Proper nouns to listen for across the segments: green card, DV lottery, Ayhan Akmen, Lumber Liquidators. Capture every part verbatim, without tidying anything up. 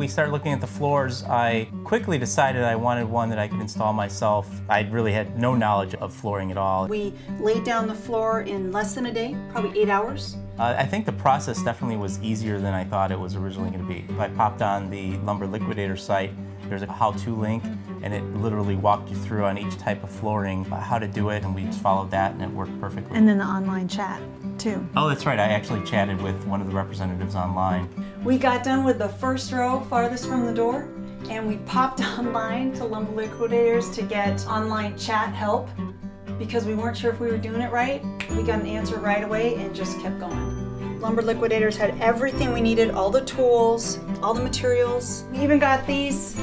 we started looking at the floors, I quickly decided I wanted one that I could install myself. I really had no knowledge of flooring at all. We laid down the floor in less than a day, probably eight hours. Uh, I think the process definitely was easier than I thought it was originally going to be. I popped on the Lumber Liquidator site. There's a how-to link, and it literally walked you through on each type of flooring uh, how to do it, and we just followed that, and it worked perfectly. And then the online chat, too. Oh, that's right. I actually chatted with one of the representatives online. We got done with the first row farthest from the door, and we popped online to Lumber Liquidators to get online chat help. Because we weren't sure if we were doing it right, we got an answer right away and just kept going. Lumber Liquidators had everything we needed, all the tools, all the materials. We even got these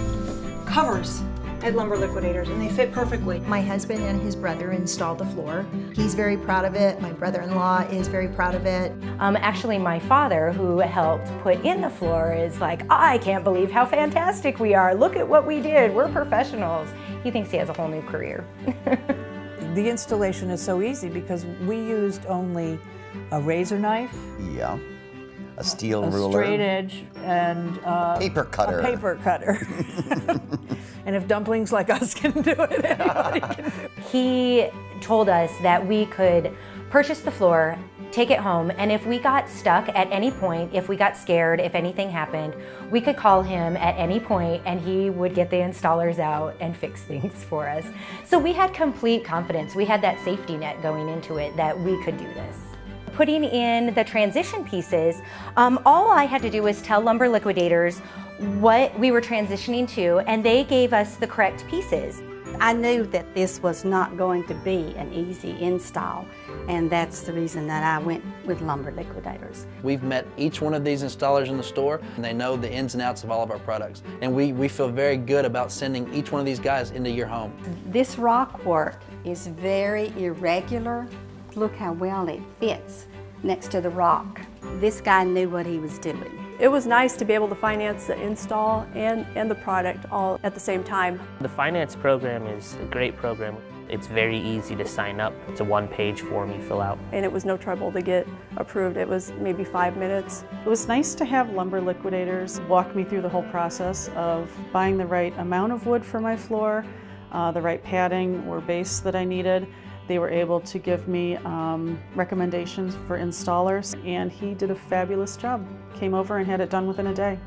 covers at Lumber Liquidators, and they fit perfectly. My husband and his brother installed the floor. He's very proud of it. My brother-in-law is very proud of it. Um, actually, my father, who helped put in the floor, is like, I can't believe how fantastic we are. Look at what we did. We're professionals. He thinks he has a whole new career. The installation is so easy because we used only a razor knife. Yeah. A steel a ruler. A straight edge and uh, paper cutter. A paper cutter. And if dumplings like us can do it, anybody can do it. He told us that we could purchase the floor, take it home, and if we got stuck at any point, if we got scared, if anything happened, we could call him at any point and he would get the installers out and fix things for us. So we had complete confidence. We had that safety net going into it that we could do this. Putting in the transition pieces, um, all I had to do was tell Lumber Liquidators what we were transitioning to, and they gave us the correct pieces. I knew that this was not going to be an easy install, and that's the reason that I went with Lumber Liquidators. We've met each one of these installers in the store, and they know the ins and outs of all of our products. And we, we feel very good about sending each one of these guys into your home. This rock work is very irregular. Look how well it fits next to the rock. This guy knew what he was doing. It was nice to be able to finance the install and, and the product all at the same time. The finance program is a great program. It's very easy to sign up. It's a one-page form you fill out. And it was no trouble to get approved. It was maybe five minutes. It was nice to have Lumber Liquidators walk me through the whole process of buying the right amount of wood for my floor, uh, the right padding or base that I needed. They were able to give me um, recommendations for installers, and he did a fabulous job. Came over and had it done within a day.